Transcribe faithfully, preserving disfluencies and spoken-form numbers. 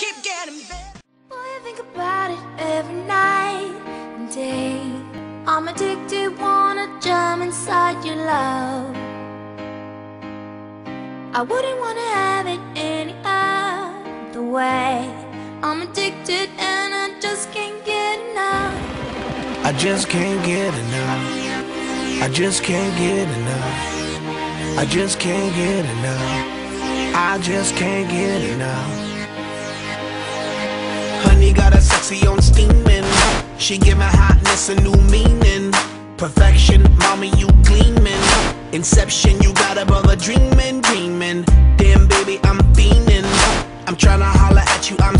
keep getting better. Boy, I think about it every night and day. I'm addicted, wanna jump inside your love. I wouldn't wanna have it any other way. I'm addicted and I just can't get enough. I just can't get enough. I just can't get enough. I just can't get enough. I just can't get enough. Honey got a sexy on steaming. She give my hotness a new meaning. Perfection, mommy, you gleaming. Inception, you got above a dreaming, dreaming. Damn, baby, I'm fiending. I'm tryna holler at you, I'm